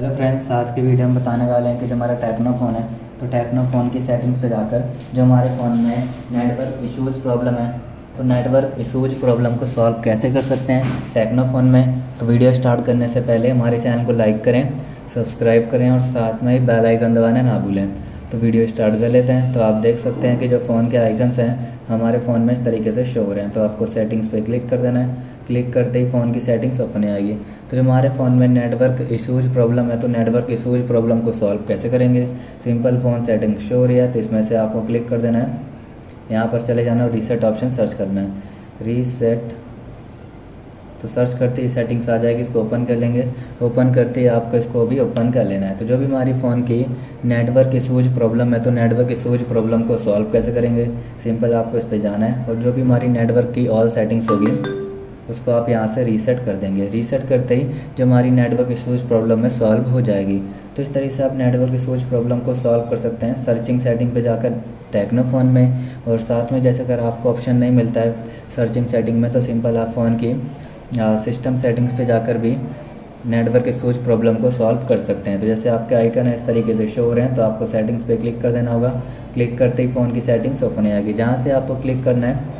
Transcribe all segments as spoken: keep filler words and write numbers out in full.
Hello friends, आज के video हम बताने वाले हैं कि जो हमारा टेक्नो फ़ोन है तो टेक्नो फ़ोन की सेटिंग्स पे जाकर जो हमारे फ़ोन में नेटवर्क इश्यूज़ प्रॉब्लम है तो नेटवर्क इश्यूज़ प्रॉब्लम को सॉल्व कैसे कर सकते हैं टेक्नो फ़ोन में। तो वीडियो स्टार्ट करने से पहले हमारे चैनल को लाइक करें, सब्सक्राइब करें और साथ में ही बेल आइकन दबाना ना भूलें। तो वीडियो स्टार्ट कर लेते हैं। तो आप देख सकते हैं कि जो फ़ोन के आइकन्स हैं हमारे फ़ोन में इस तरीके से शो हो रहे हैं। तो आपको सेटिंग्स पे क्लिक कर देना है। क्लिक करते ही फ़ोन की सेटिंग्स ओपन आएगी। तो जो हमारे फ़ोन में नेटवर्क इशूज़ प्रॉब्लम है तो नेटवर्क इशूज़ प्रॉब्लम को सॉल्व कैसे करेंगे, सिंपल फ़ोन सेटिंग शो हो रही है तो इसमें से आपको क्लिक कर देना है। यहाँ पर चले जाना और रीसेट ऑप्शन सर्च करना है, रीसेट। तो सर्च करते ही सेटिंग्स आ जाएगी, इसको ओपन कर लेंगे। ओपन करते ही आपको इसको भी ओपन कर लेना है। तो जो भी हमारी फ़ोन की नेटवर्क इशूज़ प्रॉब्लम है तो नेटवर्क इशूज़ प्रॉब्लम को सॉल्व कैसे करेंगे, सिंपल आपको इस पे जाना है और जो भी हमारी नेटवर्क की ऑल सेटिंग्स होगी उसको आप यहाँ से रीसेट कर देंगे। रीसेट करते ही जो हमारी नेटवर्क इशूज़ प्रॉब्लम है सॉल्व हो जाएगी। तो इस तरीके से आप नेटवर्क इशूज़ प्रॉब्लम को सॉल्व कर सकते हैं सर्चिंग सेटिंग पे जाकर टेक्नो फ़ोन में। और साथ में जैसे अगर आपको ऑप्शन नहीं मिलता है सर्चिंग सेटिंग में तो सिंपल आप फ़ोन की सिस्टम सेटिंग्स पे जाकर भी नेटवर्क इशूज़ प्रॉब्लम को सॉल्व कर सकते हैं। तो जैसे आपके आइकन है इस तरीके से शो हो रहे हैं तो आपको सेटिंग्स पे क्लिक कर देना होगा। क्लिक करते ही फ़ोन की सेटिंग्स ओपन आएगी। जहाँ से आपको क्लिक करना है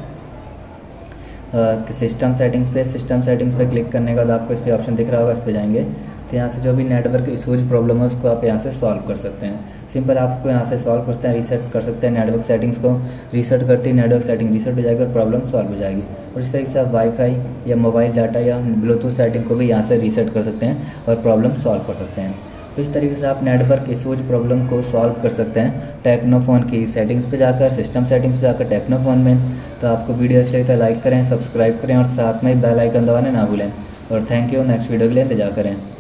सिस्टम सेटिंग्स पे। सिस्टम सेटिंग्स पे क्लिक करने के बाद आपको इस पर ऑप्शन दिख रहा होगा, इस पर जाएंगे। तो यहाँ से जो भी नेटवर्क इशूज़ प्रॉब्लम है उसको आप यहाँ से सॉल्व कर सकते हैं। सिंपल आपको यहाँ से सॉल्व करते हैं, रीसेट कर सकते हैं नेटवर्क सेटिंग्स को। रीसेट करते ही नेटवर्क सेटिंग रीसेट हो जाएगी और प्रॉब्लम सॉल्व हो जाएगी। और इस तरीके से आप वाईफाई या मोबाइल डाटा या ब्लूटूथ सेटिंग को भी यहाँ से रीसेट कर सकते हैं और प्रॉब्लम सॉल्व कर सकते हैं। तो इस तरीके से आप नेटवर्क इशूज़ प्रॉब्लम को सॉल्व कर सकते हैं टेक्नो फ़ोन की सेटिंग्स पे जाकर, सिस्टम सेटिंग्स पे जाकर टेक्नो फ़ोन में। तो आपको वीडियो अच्छी लगी तो लाइक करें, सब्सक्राइब करें और साथ में बेल आइकन दबाना ना भूलें। और थैंक यू, नेक्स्ट वीडियो के लिए इंतजार करें।